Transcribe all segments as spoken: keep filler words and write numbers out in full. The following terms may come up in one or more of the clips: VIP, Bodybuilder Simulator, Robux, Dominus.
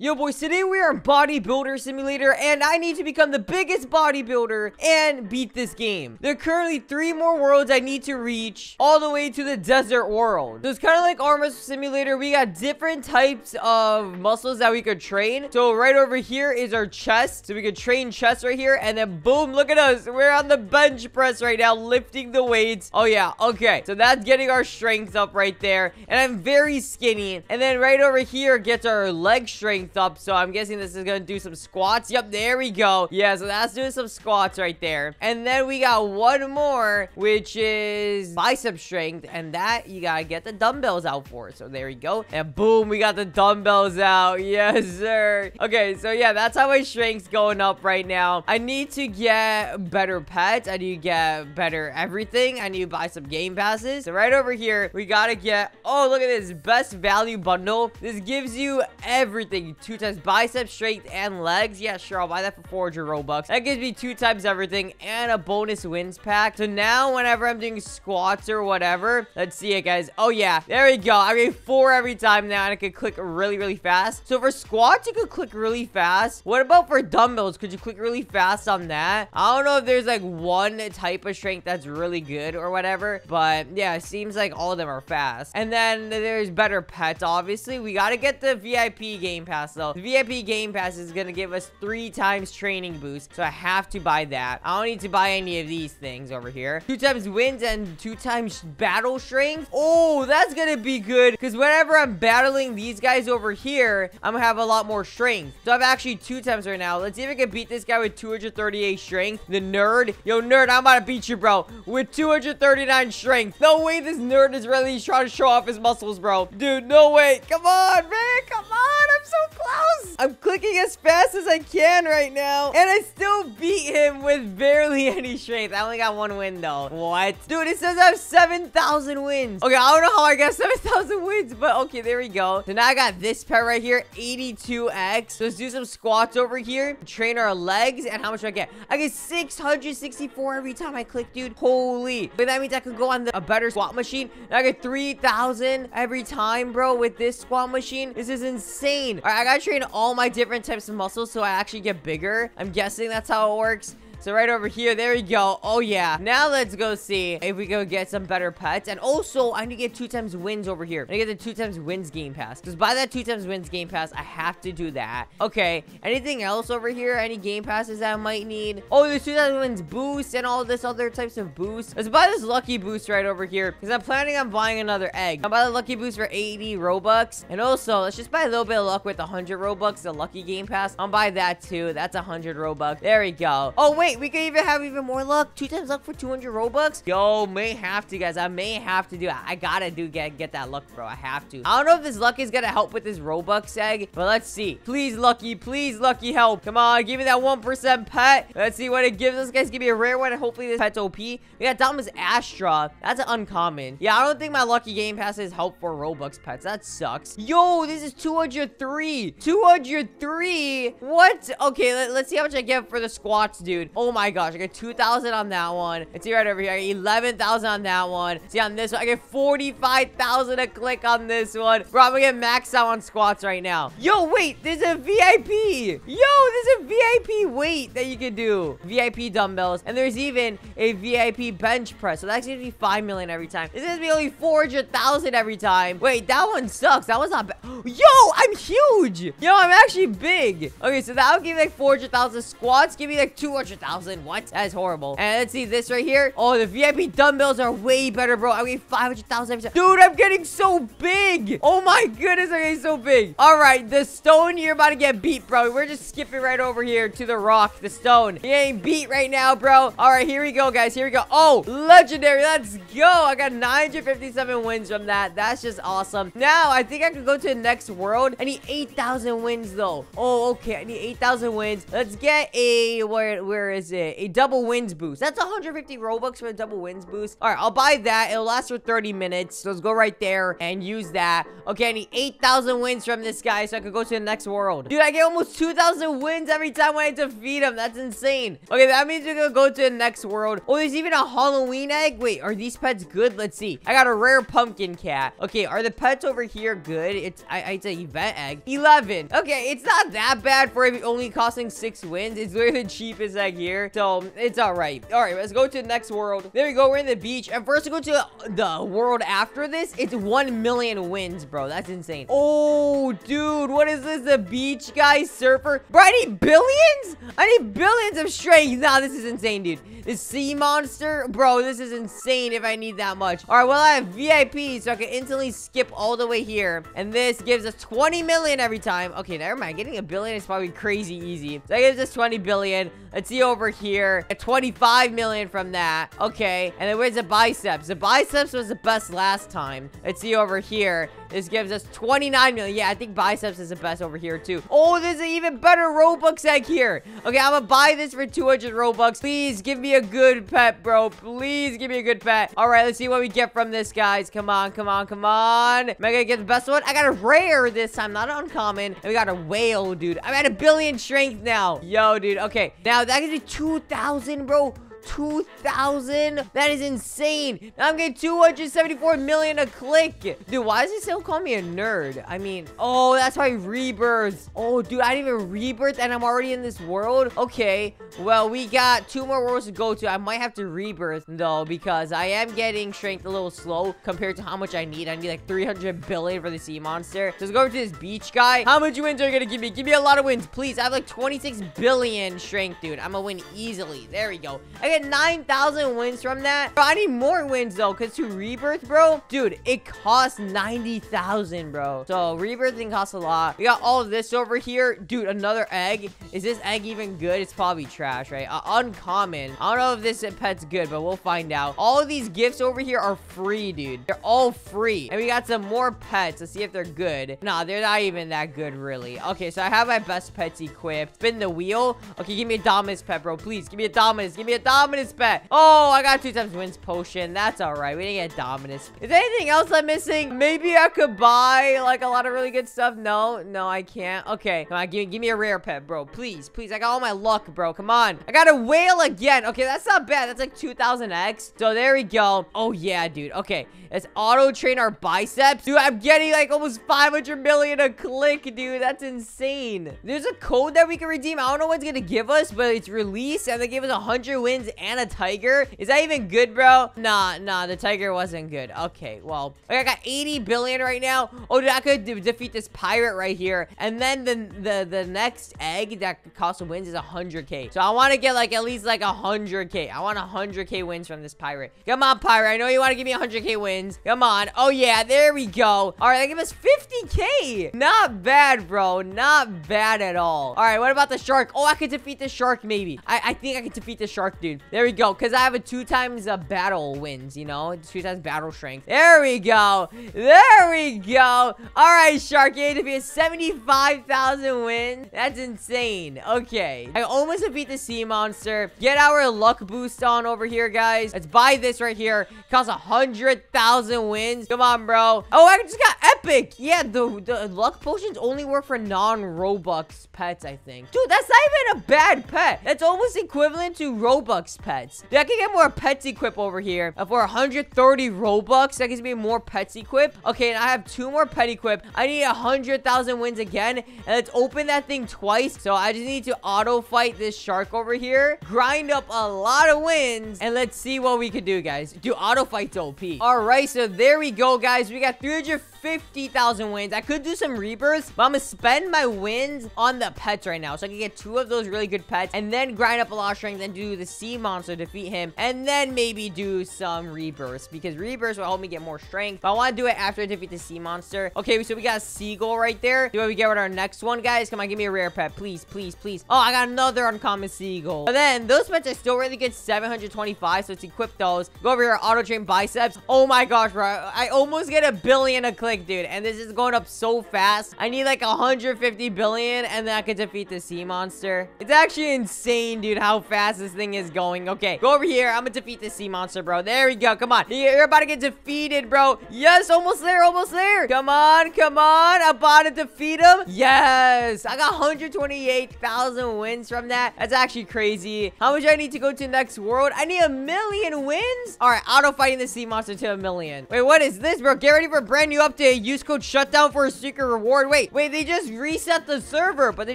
Yo boys, today we are in Bodybuilder Simulator and I need to become the biggest bodybuilder and beat this game. There are currently three more worlds I need to reach all the way to the desert world. So it's kind of like Arm Wrestle Simulator. We got different types of muscles that we could train. So right over here is our chest. So we could train chest right here and then boom, look at us. We're on the bench press right now, lifting the weights. Oh yeah, okay. So that's getting our strength up right there. And I'm very skinny. And then right over here gets our leg strength up, so I'm guessing this is gonna do some squats. Yep, there we go. Yeah, so that's doing some squats right there. And then we got one more, which is bicep strength, and that you gotta get the dumbbells out for. So there we go, and boom, we got the dumbbells out. Yes sir. Okay, so yeah, that's how my strength's going up right now. I need to get better pets. I need to get better everything. I need to buy some game passes. So right over here we gotta get, oh look at this, best value bundle. This gives you everything. Two times bicep strength and legs. Yeah, sure, I'll buy that for four hundred Robux. That gives me two times everything and a bonus wins pack. So now whenever I'm doing squats or whatever, let's see it guys. Oh yeah, there we go. I get four every time now and I can click really really fast. So for squats you could click really fast. What about for dumbbells? Could you click really fast on that? I don't know if there's like one type of strength that's really good or whatever, but yeah, it seems like all of them are fast. And then there's better pets. Obviously we got to get the V I P game pass. So the V I P game pass is gonna give us three times training boost, so I have to buy that. I don't need to buy any of these things over here. Two times wins and two times battle strength. Oh, that's gonna be good because whenever I'm battling these guys over here, I'm gonna have a lot more strength. So I'm actually two times right now. Let's see if I can beat this guy with two hundred thirty-eight strength. The nerd. Yo nerd, I'm about to beat you bro with two hundred thirty-nine strength. No way this nerd is really trying to show off his muscles, bro. Dude, no way. Come on man, come on. I'm so close. I'm clicking as fast as I can right now, and I still beat him with barely any strength. I only got one win though. What? Dude, it says I have seven thousand wins. Okay, I don't know how I got seven thousand wins, but okay, there we go. So now I got this pet right here, eighty-two X. So let's do some squats over here, train our legs, and how much do I get? I get six hundred sixty-four every time I click, dude. Holy. But that means I could go on the, a better squat machine, and I get three thousand every time, bro, with this squat machine. This is insane. All right, I gotta train all my different types of muscles so I actually get bigger. I'm guessing that's how it works. So right over here, there we go. Oh yeah, now let's go see if we go get some better pets. And also I need to get two times wins over here. I need to get the two times wins game pass. Just buy that two times wins game pass. I have to do that. Okay, anything else over here? Any game passes that I might need? Oh, there's two times wins boost and all this other types of boosts. Let's buy this lucky boost right over here because I'm planning on buying another egg. I'll buy the lucky boost for eighty Robux. And also let's just buy a little bit of luck with one hundred Robux, the lucky game pass. I'll buy that too. That's one hundred Robux. There we go. Oh wait, we could even have even more luck. Two times luck for two hundred Robux. Yo, may have to, guys. I may have to do it. I gotta do get, get that luck, bro. I have to. I don't know if this luck is gonna help with this Robux egg, but let's see. Please, lucky. Please, lucky, help. Come on. Give me that one percent pet. Let's see what it gives us, guys. Give me a rare one. Hopefully, this pet's O P. We got Dominus Astra. That's an uncommon. Yeah, I don't think my lucky game passes help for Robux pets. That sucks. Yo, this is two hundred three. two hundred three? What? Okay, let, let's see how much I get for the squats, dude. Oh my gosh, I get two thousand on that one. Let's see right over here. I get eleven thousand on that one. See on this one, I get forty-five thousand a click on this one. Bro, I'm gonna get maxed out on squats right now. Yo, wait, there's a V I P. Yo, there's a V I P weight that you can do. V I P dumbbells. And there's even a V I P bench press. So that's gonna be five million every time. This is gonna be only four hundred thousand every time. Wait, that one sucks. That was not bad. Yo, I'm huge. Yo, I'm actually big. Okay, so that'll give me like four hundred thousand squats. Give me like two hundred thousand. What? That is horrible. And let's see this right here. Oh, the V I P dumbbells are way better, bro. I mean, five hundred thousand every time. Dude, I'm getting so big. Oh my goodness, I'm getting so big. All right, the stone, you're about to get beat, bro. We're just skipping right over here to the rock, the stone. He ain't beat right now, bro. All right, here we go, guys. Here we go. Oh, legendary. Let's go. I got nine hundred fifty-seven wins from that. That's just awesome. Now, I think I can go to the next world. I need eight thousand wins, though. Oh, okay. I need eight thousand wins. Let's get a... Where... where is it? A double wins boost. That's one hundred fifty Robux for a double wins boost. All right, I'll buy that. It'll last for thirty minutes. So let's go right there and use that. Okay, I need eight thousand wins from this guy so I could go to the next world. Dude, I get almost two thousand wins every time when I defeat him. That's insane. Okay, that means we're gonna go to the next world. Oh, there's even a Halloween egg. Wait, are these pets good? Let's see. I got a rare pumpkin cat. Okay, are the pets over here good? It's I, it's an event egg. eleven. Okay, it's not that bad for it only costing six wins. It's literally the cheapest egg here, so it's all right. All right, let's go to the next world. There we go. We're in the beach, and first to go to the world after this. It's one million wins, bro. That's insane. Oh, dude, what is this? The beach guy surfer, bro. I need billions. I need billions of strength. Nah, this is insane, dude. The sea monster, bro. This is insane. If I need that much. All right, well, I have V I P, so I can instantly skip all the way here, and this gives us twenty million every time. Okay, never mind. Getting a billion is probably crazy easy. So that gives us twenty billion. Let's see over here. At twenty-five million from that. Okay, and then where's the biceps? The biceps was the best last time. Let's see over here. This gives us twenty-nine million. Yeah, I think biceps is the best over here too. Oh, there's an even better Robux egg here. Okay, I'm gonna buy this for two hundred Robux. Please give me a good pet, bro. Please give me a good pet. All right, let's see what we get from this, guys. Come on, come on, come on. Am I gonna get the best one? I got a rare this time, not uncommon. And we got a whale, dude. I'm at a billion strength now. Yo, dude. Okay, now that gives me two thousand, bro. two thousand. That is insane. Now I'm getting two hundred seventy-four million a click. Dude, why does he still call me a nerd? I mean, oh, that's why rebirths. Oh, dude, I didn't even rebirth and I'm already in this world. Okay, well, we got two more worlds to go to. I might have to rebirth though, because I am getting strength a little slow compared to how much I need. I need like three hundred billion for the sea monster. So let's go over to this beach guy. How much wins are you gonna give me? Give me a lot of wins, please. I have like twenty-six billion strength, dude. I'm gonna win easily. There we go. I nine thousand wins from that. Bro, I need more wins though, because to rebirth, bro, dude, it costs ninety thousand, bro. So rebirthing costs a lot. We got all of this over here. Dude, another egg. Is this egg even good? It's probably trash, right? Uh, uncommon. I don't know if this pet's good, but we'll find out. All of these gifts over here are free, dude. They're all free. And we got some more pets. Let's see if they're good. Nah, they're not even that good, really. Okay, so I have my best pets equipped. Spin the wheel. Okay, give me a Dominus pet, bro. Please, give me a Dominus. Give me a Dominus. Dominus pet. Oh, I got two times wins potion. That's all right. We didn't get Dominus. Is there anything else I'm missing? Maybe I could buy like a lot of really good stuff. No, no, I can't. Okay, come on, give, give me a rare pet, bro. Please, please. I got all my luck, bro. Come on. I got a whale again. Okay, that's not bad. That's like two thousand X. So there we go. Oh yeah, dude. Okay, let's auto train our biceps. Dude, I'm getting like almost five hundred million a click, dude. That's insane. There's a code that we can redeem. I don't know what's gonna give us, but it's released and they gave us one hundred wins and a tiger. Is that even good, bro? Nah, nah, the tiger wasn't good. Okay, well, I got eighty billion right now. Oh, dude, I could de defeat this pirate right here, and then the the, the next egg that costs wins is one hundred K. So I want to get like at least like one hundred K. I want one hundred K wins from this pirate. Come on, pirate. I know you want to give me one hundred K wins. Come on. Oh yeah, there we go. All right, that gave us fifty K. Not bad, bro. Not bad at all. All right, what about the shark? Oh, I could defeat the shark maybe. I, I think I could defeat the shark, dude. There we go, because I have a two times uh, battle wins, you know? Two times battle strength. There we go. There we go. All right, shark, you need to be at seventy-five thousand wins. That's insane. Okay. I almost beat the sea monster. Get our luck boost on over here, guys. Let's buy this right here. It costs one hundred thousand wins. Come on, bro. Oh, I just got epic. Yeah, the, the luck potions only work for non-Robux pets, I think. Dude, that's not even a bad pet. That's almost equivalent to Robux pets. Dude, I can get more pets equipped over here. Uh, for one hundred thirty Robux, that gives me more pets equipped. Okay, and I have two more pet equipped. I need one hundred thousand wins again. And let's open that thing twice. So I just need to auto fight this shark over here. Grind up a lot of wins. And let's see what we can do, guys. Dude, auto fight's O P. All right, so there we go, guys. We got three hundred fifty thousand wins. I could do some rebirths, but I'm going to spend my wins on the pets right now. So I can get two of those really good pets and then grind up a lot of strength and do the sea monster, defeat him, and then maybe do some rebirths, because rebirths will help me get more strength, but I want to do it after I defeat the sea monster. Okay, so we got a seagull right there. See what we get with our next one, guys. Come on, give me a rare pet, please, please, please. Oh, I got another uncommon seagull. But then those pets are still really good, seven hundred twenty-five, so let's equip those. Go over here, auto train biceps. Oh my gosh, bro, I almost get a billion a click. click, dude. And this is going up so fast. I need like one hundred fifty billion, and then I could defeat the sea monster. It's actually insane, dude, how fast this thing is going. Okay, go over here. I'm gonna defeat the sea monster, bro. There we go. Come on. You're about to get defeated, bro. Yes, almost there, almost there. Come on, come on. I'm about to defeat him. Yes. I got one hundred twenty-eight thousand wins from that. That's actually crazy. How much do I need to go to the next world? I need a million wins. All right, auto fighting the sea monster to a million. Wait, what is this, bro? Get ready for a brand new update. Use code SHUTDOWN for a secret reward. Wait, wait, they just reset the server, but they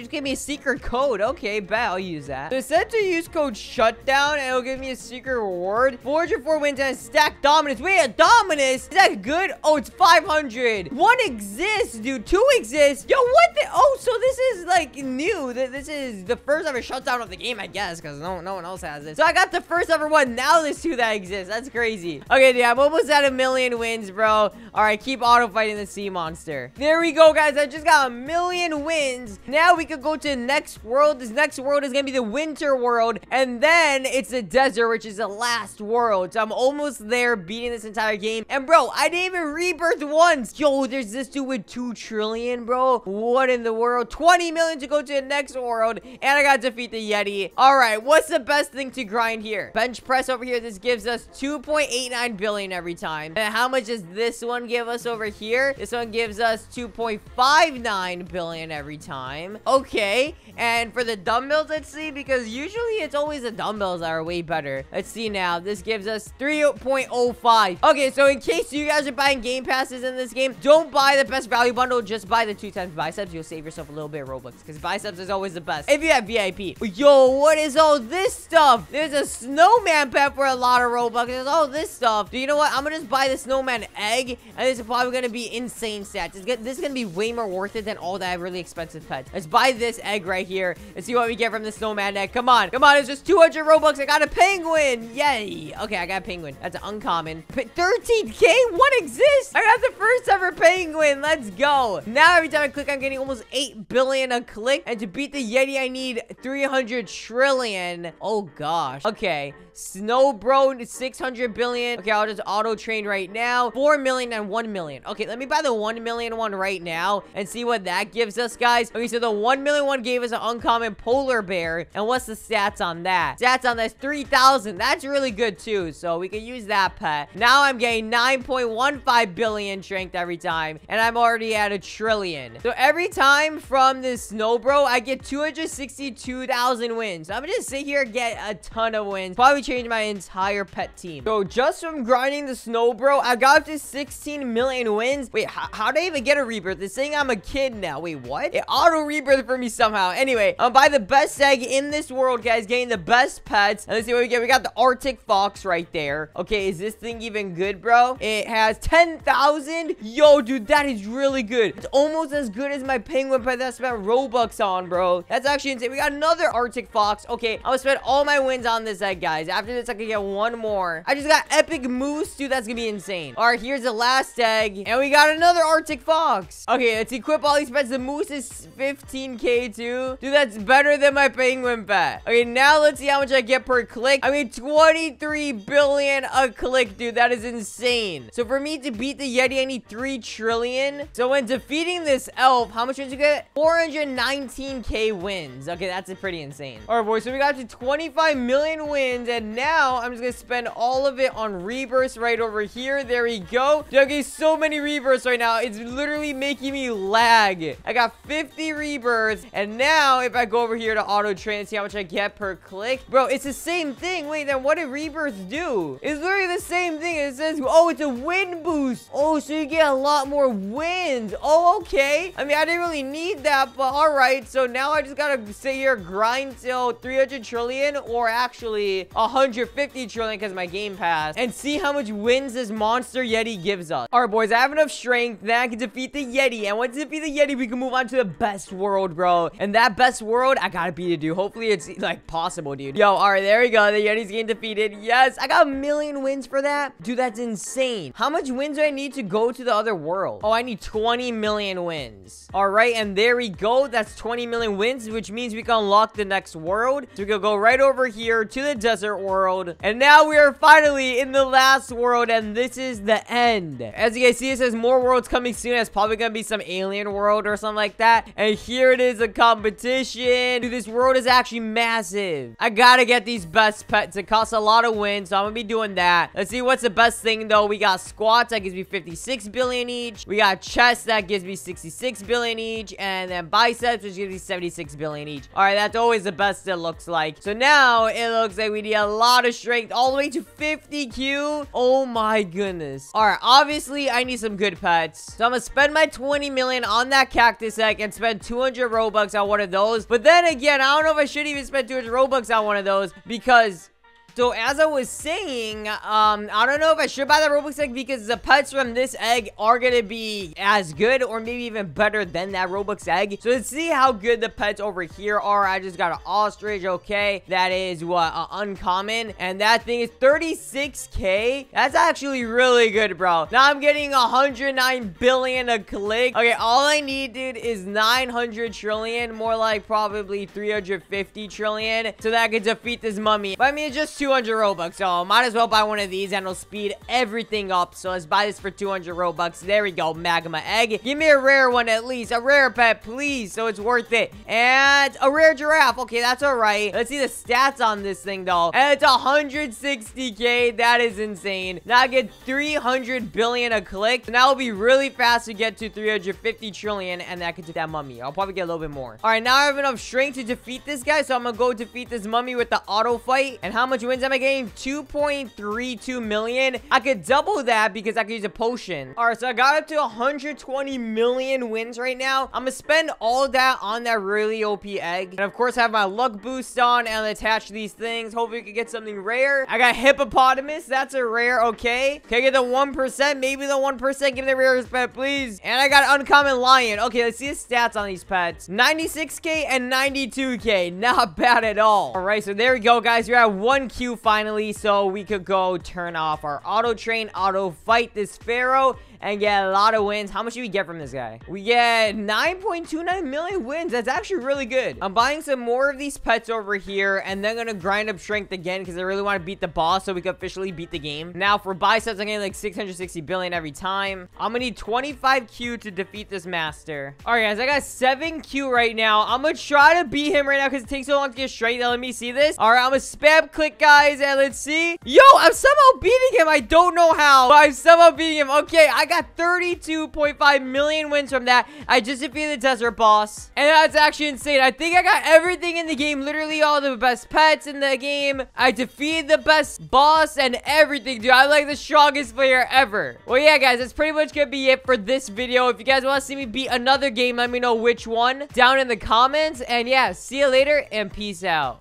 just gave me a secret code. Okay, bet. I'll use that. So it said to use code SHUTDOWN, and it'll give me a secret reward. four hundred four wins and a stack Dominus. Wait, a Dominus? Is that good? Oh, it's five hundred. One exists, dude. Two exists. Yo, what the? Oh, so this is like new. This is the first ever shutdown of the game, I guess, because no, no one else has it. So I got the first ever one. Now there's two that exist. That's crazy. Okay, dude, I'm almost at a million wins, bro. All right, keep auto fighting the sea monster. There we go, guys. I just got a million wins. Now we could go to the next world. This next world is gonna be the winter world, and then it's the desert, which is the last world. So I'm almost there, beating this entire game. And bro, I didn't even rebirth once. Yo, there's this dude with two trillion, bro. What in the world? Twenty million to go to the next world, and I gotta defeat the Yeti. All right, what's the best thing to grind here? Bench press over here. This gives us two point eight nine billion every time. And how much does this one give us over here? This one gives us two point five nine billion every time. Okay, and for the dumbbells, let's see, because usually it's always the dumbbells that are way better. Let's see now. This gives us three point oh five. Okay, so in case you guys are buying game passes in this game, don't buy the best value bundle. Just buy the two times biceps. You'll save yourself a little bit of Robux, because biceps is always the best if you have V I P. Yo, what is all this stuff? There's a snowman pet for a lot of Robux. There's all this stuff. Do you know what? I'm gonna just buy the snowman egg, and this is probably gonna be insane stats. It's good. This is gonna be way more worth it than all that really expensive pets. Let's buy this egg right here and see what we get from the snowman egg. Come on, come on. It's just two hundred Robux. I got a penguin. Yay. Okay, I got a penguin. That's an uncommon. thirteen K? What exists? I got the first ever penguin. Let's go. Now every time I click, I'm getting almost eight billion a click. And to beat the Yeti, I need three hundred trillion. Oh gosh. Okay. Snow bro, six hundred billion. Okay, I'll just auto train right now. four million and one million. Okay, let me buy the one million one right now and see what that gives us, guys. Okay, so the one million one gave us an uncommon polar bear. And what's the stats on that? Stats on that's three thousand. That's really good too. So we can use that pet. Now I'm getting nine point one five billion strength every time, and I'm already at a trillion. So every time from this snow bro, I get two hundred sixty-two thousand wins. So I'm gonna sit here and get a ton of wins. Probably change my entire pet team. So just from grinding the snow bro, I got up to sixteen million wins. Wait, how did I even get a rebirth? It's saying I'm a kid now. Wait, what? It auto rebirth for me somehow. Anyway, I'm by the best egg in this world, guys, getting the best pets. And let's see what we get. We got the Arctic fox right there. Okay, is this thing even good, bro? It has ten thousand. Yo, dude, that is really good. It's almost as good as my penguin pet that I spent Robux on, bro. That's actually insane. We got another Arctic fox. Okay, I'm gonna spend all my wins on this egg, guys. After this, I can get one more. I just got epic moose, dude. That's gonna be insane. All right, here's the last egg, and we got another Arctic fox. Okay, let's equip all these pets. The moose is fifteen K too. Dude, that's better than my penguin pet. Okay, now let's see how much I get per click. I mean, twenty-three billion a click, dude. That is insane. So for me to beat the Yeti, I need three trillion. So when defeating this elf, how much did you get? four hundred nineteen K wins. Okay, that's pretty insane. All right, boys, so we got to twenty-five million wins, and now I'm just gonna spend all of it on rebirths right over here. There we go. Dude, okay, so many rebirths right now. It's literally making me lag. I got fifty rebirths, and now if I go over here to auto train and see how much I get per click, bro, it's the same thing. Wait, then what did rebirths do? It's literally the same thing. It says, oh, it's a win boost. Oh, so you get a lot more wins. Oh, okay. I mean, I didn't really need that, but all right. So now I just gotta sit here, grind till three hundred trillion, or actually one hundred fifty trillion because my game pass, and see how much wins this monster Yeti gives us. All right, boys, I have enough strength. Then I can defeat the Yeti, and once I defeat the Yeti, we can move on to the best world, bro. And that best world, I gotta beat it, dude. Hopefully it's like possible, dude. Yo, all right, there we go. The Yeti's getting defeated. Yes, I got a million wins for that. Dude, that's insane. How much wins do I need to go to the other world? Oh, I need twenty million wins. All right, and there we go. That's that's twenty million wins, which means we can unlock the next world. So we can go right over here to the desert world. And now we are finally in the last world, and this is the end. As you guys see, it says more worlds coming soon. It's probably gonna be some alien world or something like that. And here it is, a competition. Dude, this world is actually massive. I gotta get these best pets. It costs a lot of wins, so I'm gonna be doing that. Let's see what's the best thing though. We got squats, that gives me fifty-six billion each. We got chests, that gives me sixty-six billion each. And then biceps, which gives me seventy-six billion each. All right, that's always the best it looks like. So now it looks like we need a lot of strength, all the way to fifty Q. Oh my goodness. All right, obviously I need some good pets. So I'm gonna spend my twenty million on that cactus egg and spend two hundred Robux on one of those. But then again, I don't know if I should even spend two hundred Robux on one of those because... So, as I was saying, um, I don't know if I should buy the Robux egg because the pets from this egg are going to be as good or maybe even better than that Robux egg. So, let's see how good the pets over here are. I just got an ostrich, okay. That is what? Uh, uncommon. And that thing is thirty-six K. That's actually really good, bro. Now, I'm getting one hundred nine billion a click. Okay, all I need, dude, is nine hundred trillion. More like probably three hundred fifty trillion. So, that I could defeat this mummy. But, I mean, it's just two hundred Robux, so might as well buy one of these and it'll speed everything up. So let's buy this for two hundred Robux. There we go, magma egg. Give me a rare one at least, a rare pet, please, so it's worth it. And a rare giraffe. Okay, that's all right. Let's see the stats on this thing though. And it's one hundred sixty K. That is insane. Now I get three hundred billion a click. So now it'll be really fast to get to three hundred fifty trillion, and that could take that mummy. I'll probably get a little bit more. All right, now I have enough strength to defeat this guy, so I'm gonna go defeat this mummy with the auto fight. And how much wins am I getting? two point three two million. I could double that because I could use a potion. All right, so I got up to one hundred twenty million wins right now. I'm gonna spend all that on that really O P egg, and of course have my luck boost on and attach these things. Hopefully we could get something rare. I got hippopotamus. That's a rare. Okay, can I get the one percent? Maybe the one percent. Give me the rarest pet, please. And I got uncommon lion. Okay, let's see the stats on these pets. ninety-six K and ninety-two K. Not bad at all. All right, so there we go, guys. You're at one one Q finally, so we could go turn off our auto train, auto fight this pharaoh, and get a lot of wins. How much do we get from this guy? We get nine point two nine million wins. That's actually really good. I'm buying some more of these pets over here, and then gonna grind up strength again because I really want to beat the boss so we can officially beat the game. Now for biceps, I'm getting like six hundred sixty billion every time. I'm gonna need twenty-five Q to defeat this master. All right, guys, I got seven Q right now. I'm gonna try to beat him right now because it takes so long to get straight. Now let me see this. All right, I'm gonna spam click, guys, and let's see. Yo, I'm somehow beating him. I don't know how, but I'm somehow beating him. Okay, I got thirty-two point five million wins from that. I just defeated the desert boss, and that's actually insane. I think I got everything in the game, literally all the best pets in the game. I defeated the best boss and everything, dude. I'm like the strongest player ever. Well, yeah, guys, that's pretty much gonna be it for this video. If you guys want to see me beat another game, let me know which one down in the comments, and yeah, see you later and peace out.